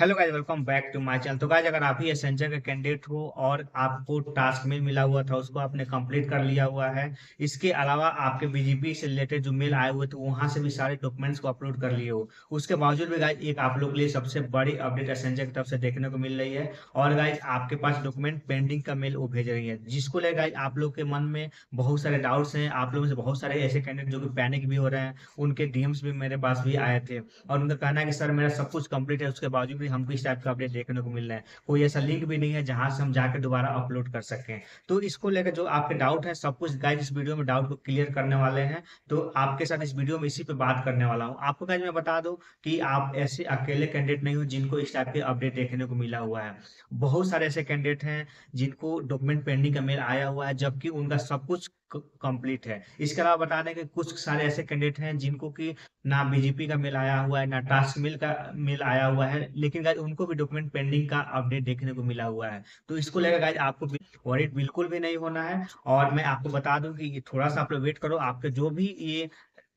Hello guys, welcome back to my channel. तो guys, अगर आप ही एसेंचर का कैंडिडेट हो और आपको टास्क मेल मिला हुआ था, उसको आपने कंप्लीट कर लिया हुआ है, इसके अलावा आपके बीजीपी से रिलेटेड जो मेल आए हुए थे वहां से भी सारे डॉक्यूमेंट्स को अपलोड कर लिए हो, उसके बावजूद भी गाइज एक आप लोग के लिए सबसे बड़ी अपडेट एसेंचर की तरफ से देखने को मिल रही है। और गाइज आपके पास डॉक्यूमेंट पेंडिंग का मेल वो भेज रही है, जिसको ले गाइज आप लोग के मन में बहुत सारे डाउट्स हैं। आप लोगों से बहुत सारे ऐसे कैंडिडेट जो कि पैनिक भी हो रहे हैं, उनके डीएम्स भी मेरे पास भी आए थे और उनका कहना है कि सर मेरा सब कुछ कंप्लीट है, उसके बावजूद हमको इस टाइप का अपडेट देखने को मिल रहा है, कोई ऐसा लिंक भी नहीं है जहां से हम जाकर दोबारा अपलोड कर सकें। तो इसको लेकर जो आपके डाउट है सब कुछ गाइज इस वीडियो में डाउट को क्लियर करने वाले हैं, तो आपके साथ इस वीडियो में इसी पे बात करने वाला हूं। आपको गाइज मैं बता दूं कि आप ऐसे अकेले कैंडिडेट नहीं हो जिनको इस टाइप के अपडेट देखने को मिला हुआ है। बहुत सारे ऐसे कैंडिडेट हैं जिनको डॉक्यूमेंट पेंडिंग का मेल आया हुआ है जबकि उनका सब कुछ कंप्लीट है। इसके अलावा बता दें कि कुछ सारे ऐसे कैंडिडेट हैं जिनको कि ना बीजेपी का मेल आया हुआ है ना टास्क मेल का मेल आया हुआ है, लेकिन गाइज उनको भी डॉक्यूमेंट पेंडिंग का अपडेट देखने को मिला हुआ है। तो इसको लेकर गाइज आपको वरीड बिल्कुल भी नहीं होना है। और मैं आपको बता दूं कि थोड़ा सा आप लोग वेट करो, आपके जो भी ये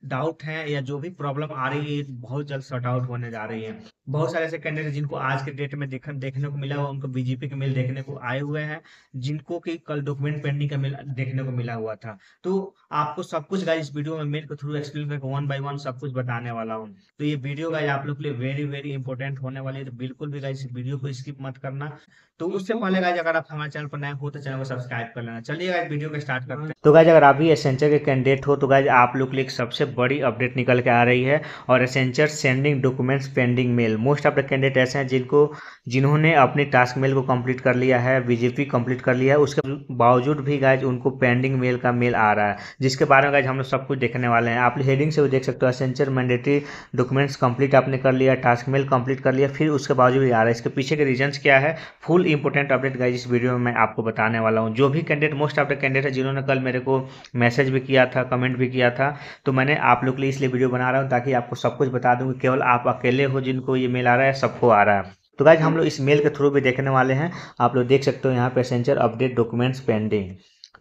डाउट है या जो भी प्रॉब्लम आ रही है बहुत जल्द सॉर्ट आउट होने जा रही है। बहुत सारे ऐसे कैंडिडेट जिनको आज के डेट में देखने को मिला हुआ, उनको बीजेपी के मेल देखने को आए हुए हैं, जिनको कि कल डॉक्यूमेंट पेंडिंग का मेल देखने को मिला हुआ था। तो आपको सब कुछ गाइज इस वीडियो में मेल के थ्रू एक्सप्लेन करके वन बाय वन सब कुछ बताने वाला हूँ। तो ये वीडियो गाइज आप लोग के लिए वेरी वेरी इंपॉर्टेंट होने वाली है, तो बिल्कुल भी गाइज इस वीडियो को स्किप मत करना। तो उससे पहले गाइज अगर आप हमारे चैनल पर नए हो तो चैनल को सब्सक्राइब कर लेना। चलिए गाइज वीडियो को स्टार्ट करते हैं। तो गाइज अगर आप भी एसेंचर के कैंडिडेट हो तो गाइज आप लोग के लिए सबसे बड़ी अपडेट निकल के आ रही है। और Accenture sending documents pending mail, most of the candidate ऐसे हैं जिन्होंने अपनी टास्क मेल को कंप्लीट कर लिया है, बीजेपी कंप्लीट कर लिया है, उसके बावजूद भी गाइज उनको पेंडिंग मेल का मेल आ रहा है, जिसके बारे में गाइज हम लोग सब कुछ देखने वाले हैं। आप हेडिंग से भी देख सकते हो, एसेंचर मैंडेटरी डॉक्यूमेंट्स कंप्लीट आपने कर लिया, टास्क मेल कंप्लीट कर लिया, फिर उसके बावजूद भी आ रहा है। इसके पीछे के रीजंस क्या है, फुल इंपॉर्टेंट अपडेट गाइज इस वीडियो में मैं आपको बताने वाला हूँ। जो भी candidate, most of the candidate है जिन्होंने कल मेरे को मैसेज भी किया था, कमेंट भी किया था, तो मैंने आप लोग के लिए इसलिए वीडियो बना रहा हूँ ताकि आपको सब कुछ बता दूँ कि केवल आप अकेले हो जिनको ये मेल आ रहा है, सबको आ रहा है। तो गाइज हम लोग इस मेल के थ्रू भी देखने वाले हैं। आप लोग देख सकते हो यहाँ पे Accenture update documents pending.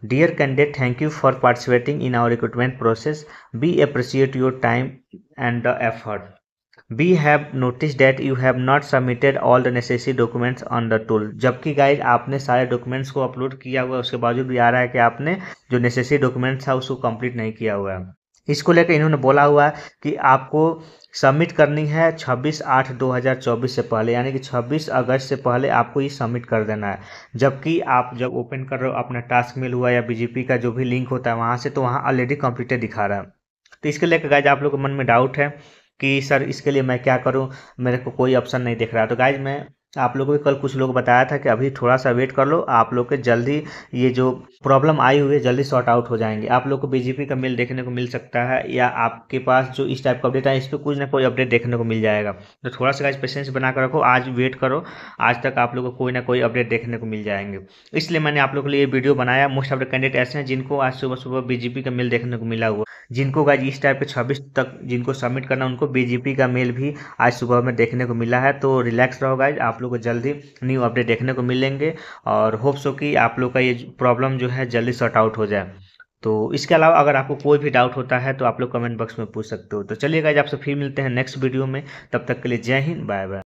Dear candidate, thank you for participating in our recruitment process. We appreciate your time and the effort. We have noticed that you have not submitted all the necessary documents on the tool. जबकि guys आपने सारे documents को upload किया हुआ है, उसके बावजूद भी आ रहा है कि आपने जो नेसेसरी डॉक्यूमेंट्स था उसको कंप्लीट नहीं किया हुआ है। इसको लेकर इन्होंने बोला हुआ है कि आपको सबमिट करनी है 26/8/2024 से पहले, यानी कि 26 अगस्त से पहले आपको ये सबमिट कर देना है। जबकि आप जब ओपन कर रहे हो अपना टास्क मेल हुआ या बीजेपी का जो भी लिंक होता है वहाँ से, तो वहाँ ऑलरेडी कंप्लीटेड दिखा रहा है। तो इसके लेकर गाइज आप लोग के मन में डाउट है कि सर इसके लिए मैं क्या करूँ, मेरे को कोई ऑप्शन नहीं दिख रहा। तो गाइज मैं आप लोगों को कल कुछ लोग बताया था कि अभी थोड़ा सा वेट कर लो, आप लोग के जल्दी ये जो प्रॉब्लम आई हुई है जल्दी सॉर्ट आउट हो जाएंगे। आप लोग को बीजेपी का मेल देखने को मिल सकता है या आपके पास जो इस टाइप का अपडेट है इस पर कुछ ना कोई अपडेट देखने को मिल जाएगा। तो थोड़ा सा गाइज पेशेंस बनाकर रखो, आज वेट करो, आज तक आप लोग को कोई ना कोई अपडेट देखने को मिल जाएंगे। इसलिए मैंने आप लोग के लिए वीडियो बनाया। मोस्ट ऑफ द कैंडिडेट ऐसे हैं जिनको आज सुबह सुबह बीजेपी का मेल देखने को मिला हुआ, जिनको गाइज इस टाइप के 26 तक जिनको सबमिट करना, उनको बीजेपी का मेल भी आज सुबह में देखने को मिला है। तो रिलैक्स रहो गाइज, आप लोग को जल्दी न्यू अपडेट देखने को मिलेंगे और होप्स हो कि आप लोग का ये प्रॉब्लम जो है जल्दी सॉर्ट आउट हो जाए। तो इसके अलावा अगर आपको कोई भी डाउट होता है तो आप लोग कमेंट बॉक्स में पूछ सकते हो। तो चलिए गाइज आपसे फिर मिलते हैं नेक्स्ट वीडियो में, तब तक के लिए जय हिंद, बाय बाय।